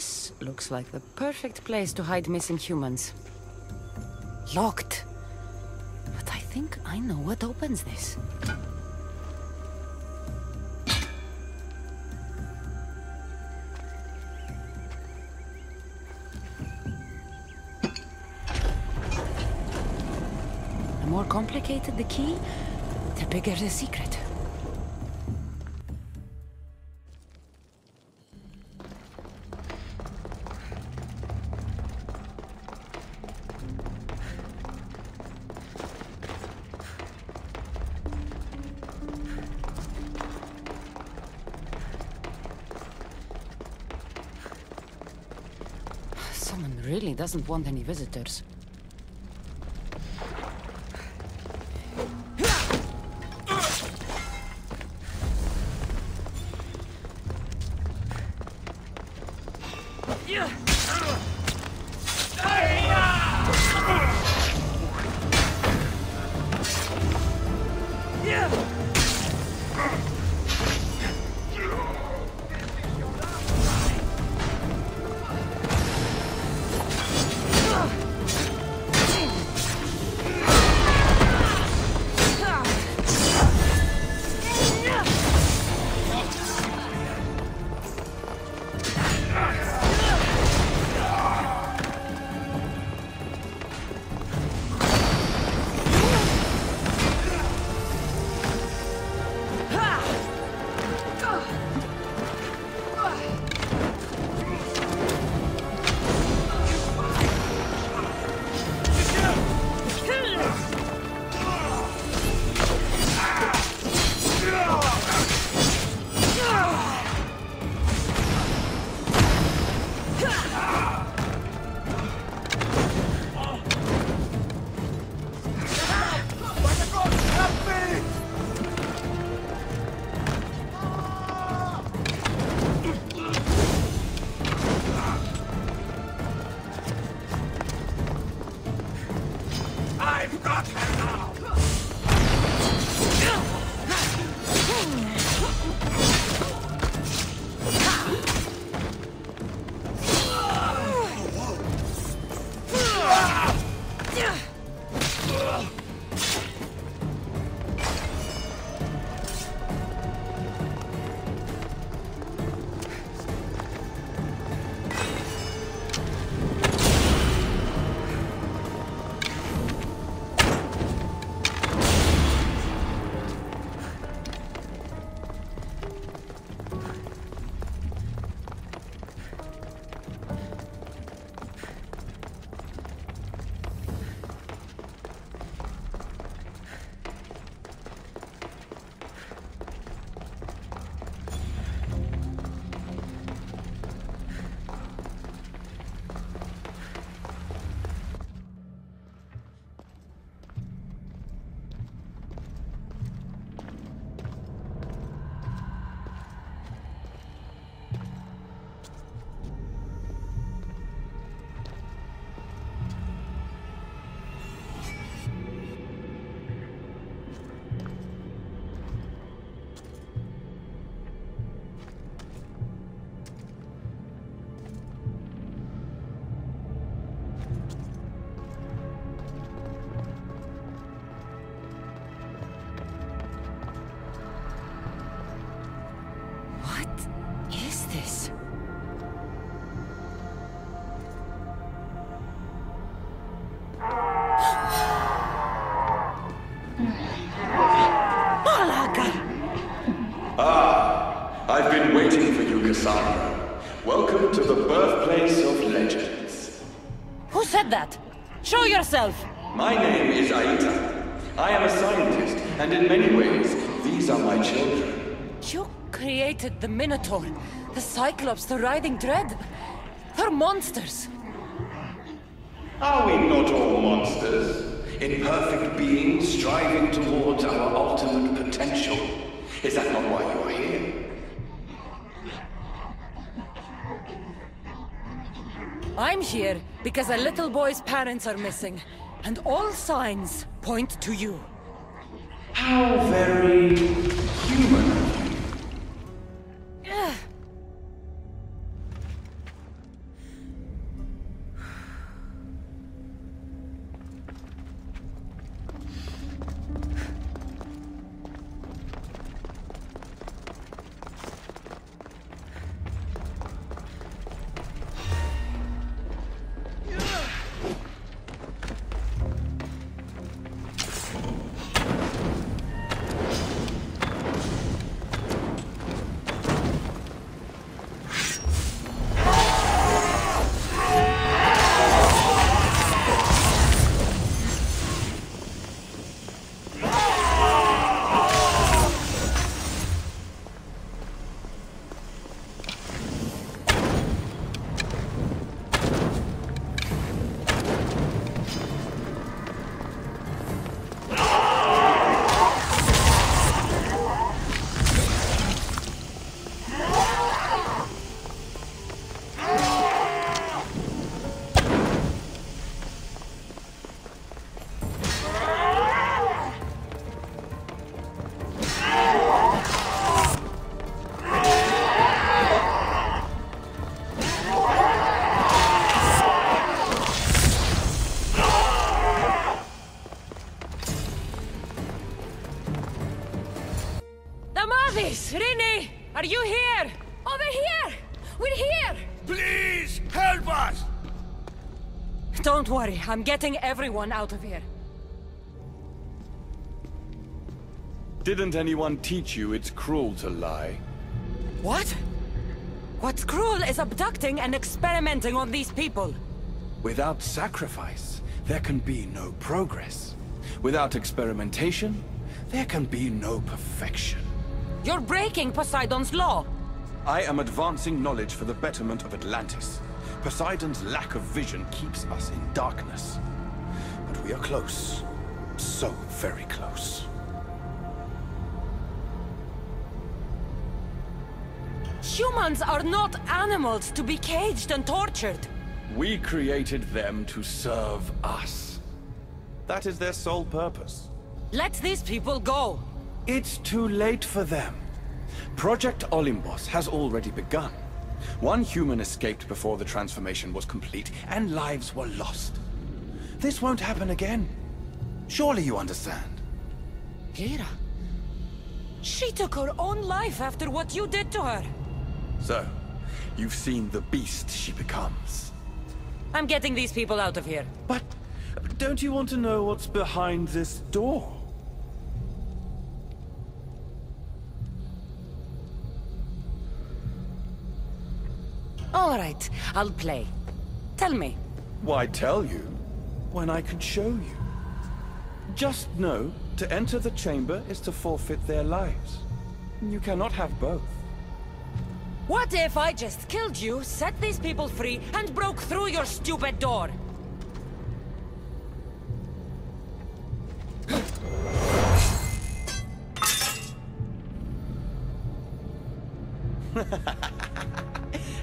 This looks like the perfect place to hide missing humans. Locked. But I think I know what opens this. The more complicated the key, the bigger the secret. Doesn't want any visitors. Kassandra, welcome to the birthplace of legends. Who said that? Show yourself! My name is Aita. I am a scientist, and in many ways, these are my children. You created the Minotaur, the Cyclops, the Riding Dread? They're monsters. Are we not all monsters? Imperfect beings striving towards our ultimate potential. Is that not why you are here? I'm here because a little boy's parents are missing, and all signs point to you. How very human. Damathis! Rene! Are you here? Over here! We're here! Please help us! Don't worry, I'm getting everyone out of here. Didn't anyone teach you it's cruel to lie? What? What's cruel is abducting and experimenting on these people. Without sacrifice, there can be no progress. Without experimentation, there can be no perfection. You're breaking Poseidon's law. I am advancing knowledge for the betterment of Atlantis. Poseidon's lack of vision keeps us in darkness. But we are close. So very close. Humans are not animals to be caged and tortured. We created them to serve us. That is their sole purpose. Let these people go. It's too late for them. Project Olympos has already begun. One human escaped before the transformation was complete, and lives were lost. This won't happen again. Surely you understand. Geera. She took her own life after what you did to her. So, you've seen the beast she becomes. I'm getting these people out of here. But don't you want to know what's behind this door? All right, I'll play. Tell me. Why tell you, when I can show you? Just know, to enter the chamber is to forfeit their lives. You cannot have both. What if I just killed you, set these people free, and broke through your stupid door?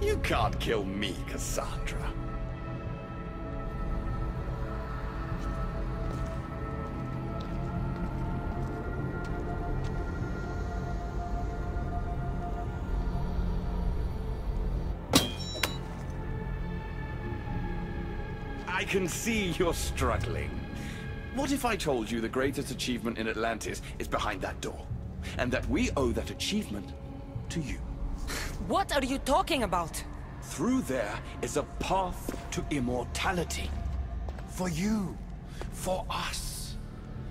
You can't kill me, Kassandra. I can see you're struggling. What if I told you the greatest achievement in Atlantis is behind that door, and that we owe that achievement to you? What are you talking about? Through there is a path to immortality. For you. For us.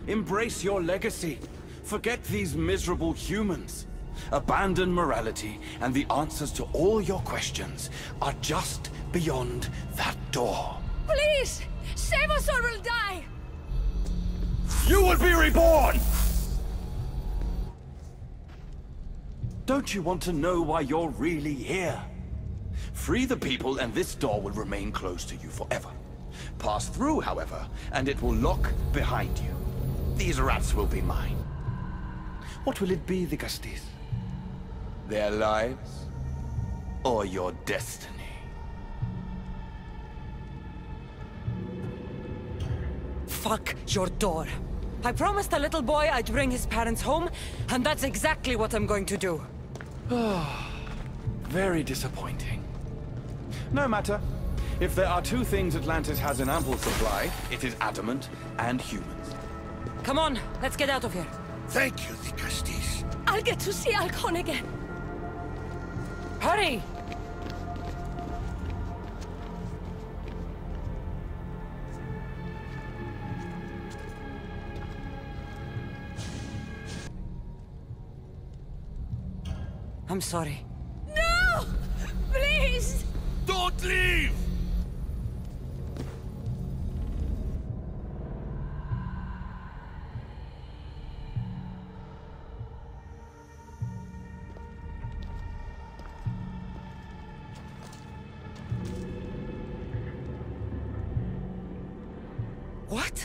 Embrace your legacy. Forget these miserable humans. Abandon morality, and the answers to all your questions are just beyond that door. Please! Save us or we'll die! You will be reborn! Don't you want to know why you're really here? Free the people and this door will remain closed to you forever. Pass through, however, and it will lock behind you. These rats will be mine. What will it be, the Kastis? Their lives? Or your destiny? Fuck your door. I promised the little boy I'd bring his parents home, and that's exactly what I'm going to do. Very disappointing. No matter. If there are two things Atlantis has in ample supply, it is adamant and humans. Come on, let's get out of here. Thank you, Thecastis. I'll get to see Alkon again. Hurry! I'm sorry. No! Please! Don't leave! What?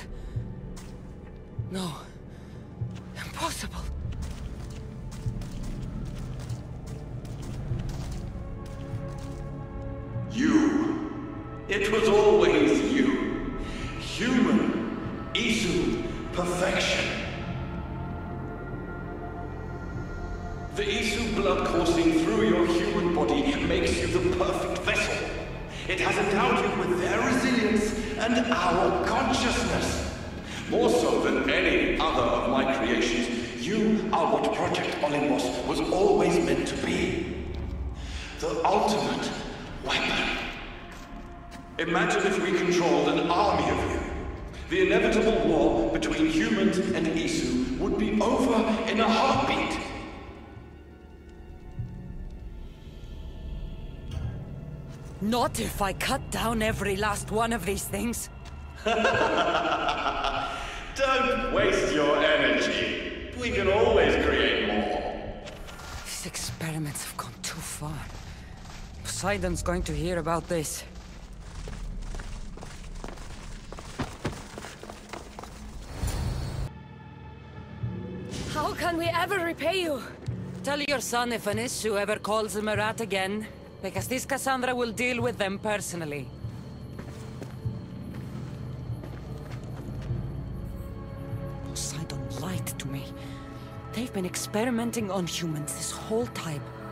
No. Impossible. It was always you. Human. Isu. Perfection. The Isu blood coursing through your human body makes you the perfect vessel. It has endowed you with their resilience and our consciousness. More so than any other of my creations, you are are what Project Olympos was always meant to be. The ultimate weapon. Imagine if we controlled an army of you. The inevitable war between humans and Isu would be over in a heartbeat. Not if I cut down every last one of these things. Don't waste your energy. We can always create more. These experiments have gone too far. Poseidon's going to hear about this. How can we ever repay you? Tell your son if Anissu ever calls him a rat again, because this Kassandra will deal with them personally. Poseidon lied to me. They've been experimenting on humans this whole time.